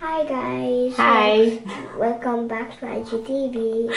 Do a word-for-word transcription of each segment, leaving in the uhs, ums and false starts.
Hi guys. Hi. Welcome back to I G T V.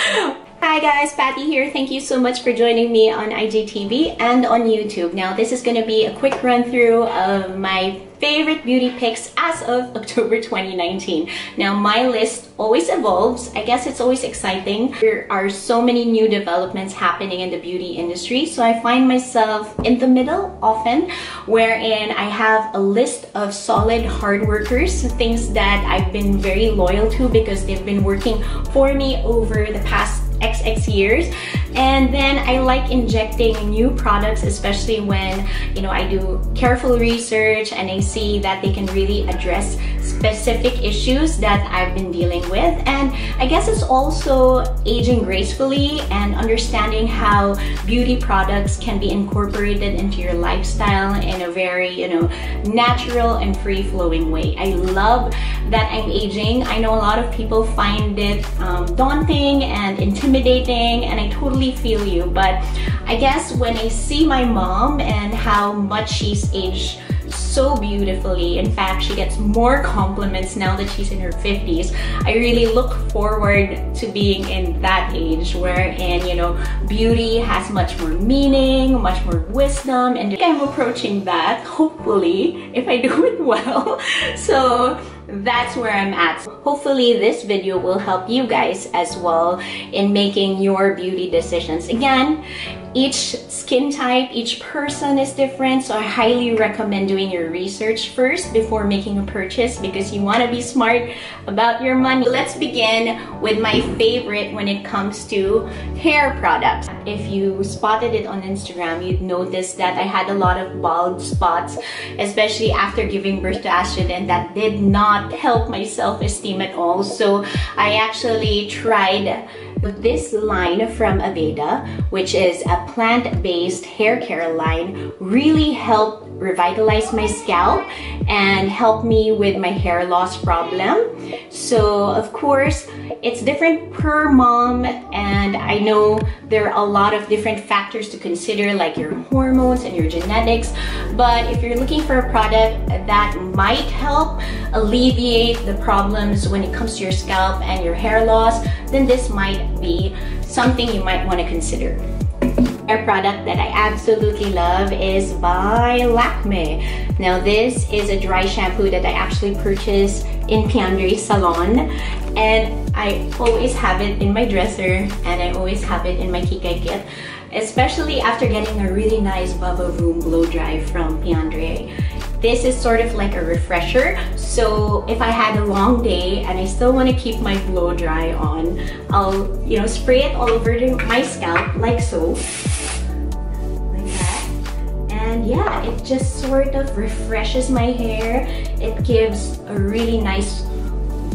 Hi guys, Patty here. Thank you so much for joining me on I G T V and on YouTube. Now this is going to be a quick run through of my favorite beauty picks as of October twenty nineteen. Now my list always evolves. I guess it's always exciting. There are so many new developments happening in the beauty industry. So I find myself in the middle often, wherein I have a list of solid hard workers, things that I've been very loyal to because they've been working for me over the past X X years. And then I like injecting new products, especially when, you know, I do careful research and I see that they can really address specific issues that I've been dealing with. And I guess it's also aging gracefully and understanding how beauty products can be incorporated into your lifestyle in a very, you know, natural and free-flowing way. I love that I'm aging. I know a lot of people find it um, daunting and intimidating, and I totally feel you, but I guess when I see my mom and how much she's aged so beautifully, in fact she gets more compliments now that she's in her fifties, I really look forward to being in that age wherein, you know, beauty has much more meaning, much more wisdom, and I think I'm approaching that, hopefully, if I do it well. So that's where I'm at. Hopefully this video will help you guys as well in making your beauty decisions. Again, each skin type, each person is different, so I highly recommend doing your research first before making a purchase because you want to be smart about your money. Let's begin with my favorite when it comes to hair products. If you spotted it on Instagram, you'd notice that I had a lot of bald spots, especially after giving birth to Astrid, and that did not help my self-esteem at all. So I actually tried this line from Aveda, which is a plant-based hair care line. Really helped revitalize my scalp and help me with my hair loss problem. So of course it's different per mom, and I know there are a lot of different factors to consider, like your hormones and your genetics, but if you're looking for a product that might help alleviate the problems when it comes to your scalp and your hair loss, then this might be something you might want to consider. Hair product that I absolutely love is by Lakme. Now this is a dry shampoo that I actually purchased in Piandre salon, and I always have it in my dresser and I always have it in my kikay kit, especially after getting a really nice Baba Room blow dry from Piandre. This is sort of like a refresher, so if I had a long day and I still want to keep my blow dry on, I'll, you know, spray it all over my scalp like so. And yeah, it just sort of refreshes my hair. It gives a really nice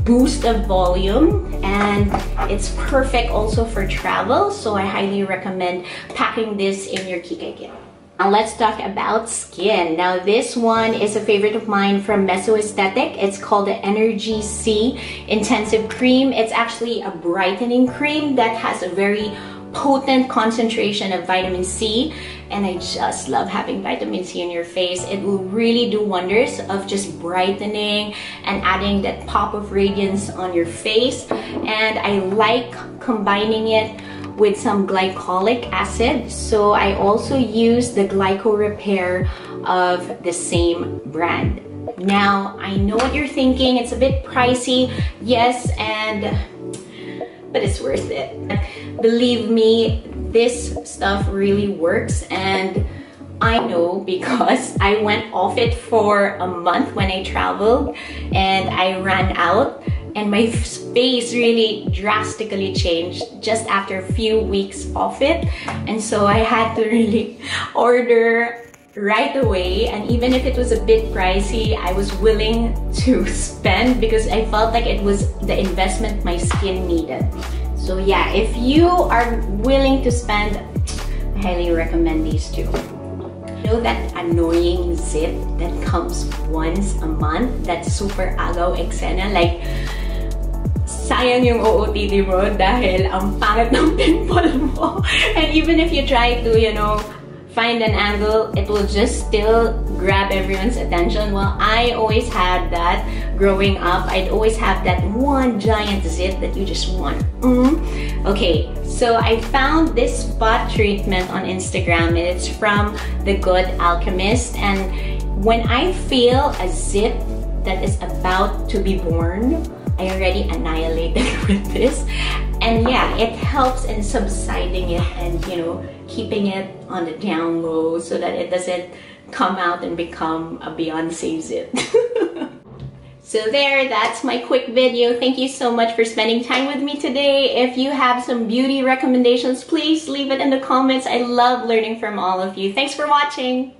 boost of volume, and it's perfect also for travel, so I highly recommend packing this in your kikay kit. Now let's talk about skin. Now this one is a favorite of mine from Mesoesthetic. It's called the Energy C Intensive Cream. It's actually a brightening cream that has a very potent concentration of vitamin C, and I just love having vitamin C in your face. It will really do wonders of just brightening and adding that pop of radiance on your face, and I like combining it with some glycolic acid. So I also use the Glycorepair of the same brand. Now I know what you're thinking, it's a bit pricey, yes, and but it's worth it. Believe me, this stuff really works, and I know because I went off it for a month when I traveled and I ran out, and my face really drastically changed just after a few weeks off it. And so I had to really order right away, and even if it was a bit pricey, I was willing to spend because I felt like it was the investment my skin needed. So yeah, if you are willing to spend, I highly recommend these two. You know that annoying zit that comes once a month, that super agaw eksena, like sayang yung O O T D mo dahil ang pangit ng pimple mo. And even if you try to, you know, find an angle, it will just still grab everyone's attention. Well, I always had that growing up. I'd always have that one giant zit that you just want. Mm-hmm. Okay, so I found this spot treatment on Instagram, and it's from the Good Alchemist. And when I feel a zit that is about to be born, I already annihilated with this. And yeah, it helps in subsiding it and, you know, keeping it on the down low so that it doesn't come out and become a Beyonce zit. So there, that's my quick video. Thank you so much for spending time with me today. If you have some beauty recommendations, please leave it in the comments. I love learning from all of you. Thanks for watching.